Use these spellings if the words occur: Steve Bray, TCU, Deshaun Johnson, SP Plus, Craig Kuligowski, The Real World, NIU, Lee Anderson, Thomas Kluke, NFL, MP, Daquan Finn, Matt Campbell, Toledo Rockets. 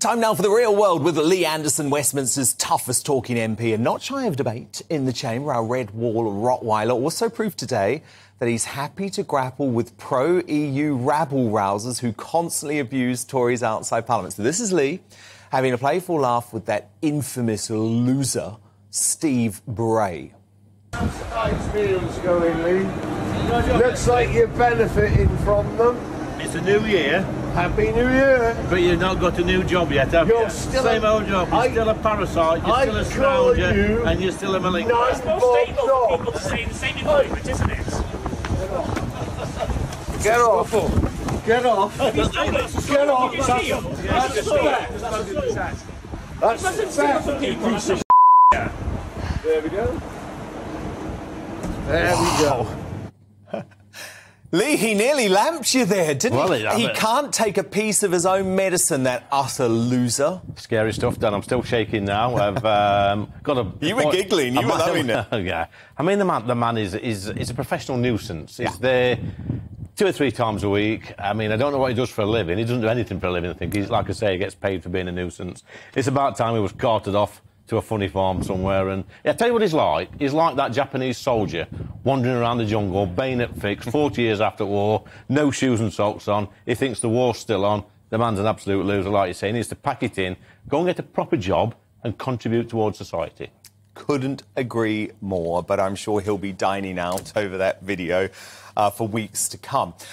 Time now for The Real World with Lee Anderson, Westminster's toughest talking MP, and not shy of debate in the chamber. Our red wall Rottweiler also proved today that he's happy to grapple with pro-EU rabble-rousers who constantly abuse Tories outside Parliament. So this is Lee having a playful laugh with that infamous loser, Steve Bray. Deals going, Lee. Looks like you're benefiting from them. It's a new year. Happy New Year. But you've not got a new job yet, have you? Same old job. You're still a parasite, you're still a scourger, and you're still a malignant. It's more stable people to say the same environment, isn't it? Get off. Get off. Get off. That's a there we go. There we go. Lee, he nearly lamped you there, didn't he? He can't take a piece of his own medicine, that utter loser. Scary stuff, Dan. I'm still shaking now. I've got a... You were giggling. You were loving it. Yeah. I mean, the man is a professional nuisance. He's there 2 or 3 times a week. I mean, I don't know what he does for a living. He doesn't do anything for a living, I think. He's, like I say, he gets paid for being a nuisance. It's about time he was carted off to a funny farm somewhere. And yeah, I tell you what he's like. He's like that Japanese soldier wandering around the jungle, bayonet fixed, 40 years after war, no shoes and socks on. He thinks the war's still on. The man's an absolute loser, like you're saying. He needs to pack it in, go and get a proper job and contribute towards society. Couldn't agree more, but I'm sure he'll be dining out over that video for weeks to come.